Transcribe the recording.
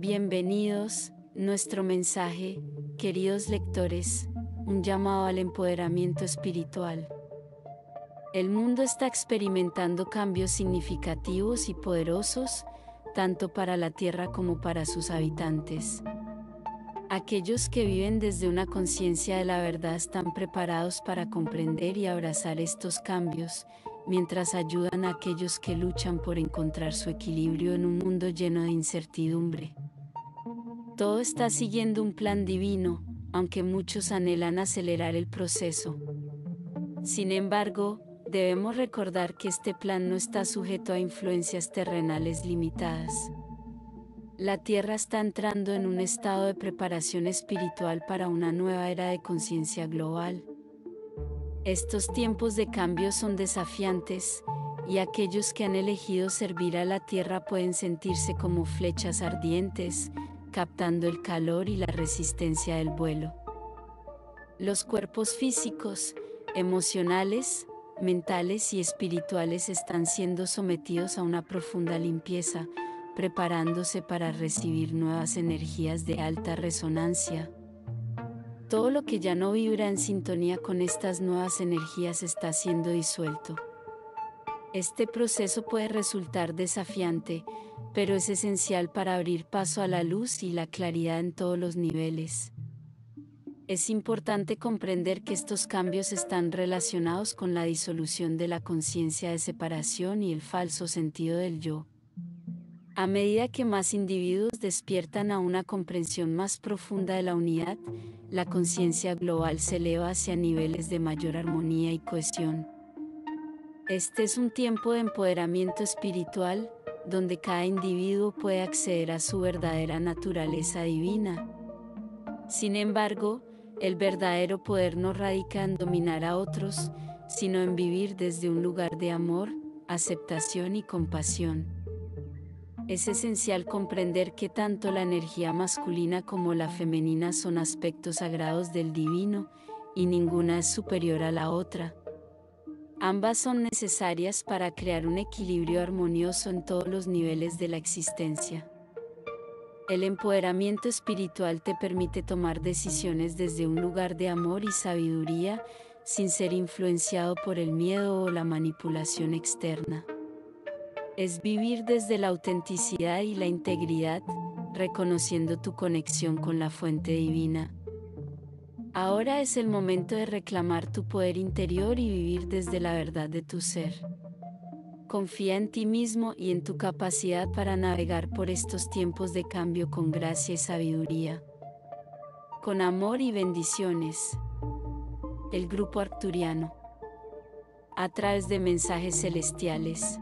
Bienvenidos, nuestro mensaje, queridos lectores, un llamado al empoderamiento espiritual. El mundo está experimentando cambios significativos y poderosos, tanto para la Tierra como para sus habitantes. Aquellos que viven desde una conciencia de la verdad están preparados para comprender y abrazar estos cambios, mientras ayudan a aquellos que luchan por encontrar su equilibrio en un mundo lleno de incertidumbre. Todo está siguiendo un plan divino, aunque muchos anhelan acelerar el proceso. Sin embargo, debemos recordar que este plan no está sujeto a influencias terrenales limitadas. La Tierra está entrando en un estado de preparación espiritual para una nueva era de conciencia global. Estos tiempos de cambio son desafiantes, y aquellos que han elegido servir a la Tierra pueden sentirse como flechas ardientes, captando el calor y la resistencia del vuelo. Los cuerpos físicos, emocionales, mentales y espirituales están siendo sometidos a una profunda limpieza, preparándose para recibir nuevas energías de alta resonancia. Todo lo que ya no vibra en sintonía con estas nuevas energías está siendo disuelto. Este proceso puede resultar desafiante, pero es esencial para abrir paso a la luz y la claridad en todos los niveles. Es importante comprender que estos cambios están relacionados con la disolución de la conciencia de separación y el falso sentido del yo. A medida que más individuos despiertan a una comprensión más profunda de la unidad, la conciencia global se eleva hacia niveles de mayor armonía y cohesión. Este es un tiempo de empoderamiento espiritual, donde cada individuo puede acceder a su verdadera naturaleza divina. Sin embargo, el verdadero poder no radica en dominar a otros, sino en vivir desde un lugar de amor, aceptación y compasión. Es esencial comprender que tanto la energía masculina como la femenina son aspectos sagrados del divino, y ninguna es superior a la otra. Ambas son necesarias para crear un equilibrio armonioso en todos los niveles de la existencia. El empoderamiento espiritual te permite tomar decisiones desde un lugar de amor y sabiduría, sin ser influenciado por el miedo o la manipulación externa. Es vivir desde la autenticidad y la integridad, reconociendo tu conexión con la fuente divina. Ahora es el momento de reclamar tu poder interior y vivir desde la verdad de tu ser. Confía en ti mismo y en tu capacidad para navegar por estos tiempos de cambio con gracia y sabiduría. Con amor y bendiciones. El Grupo Arcturiano. A través de mensajes celestiales.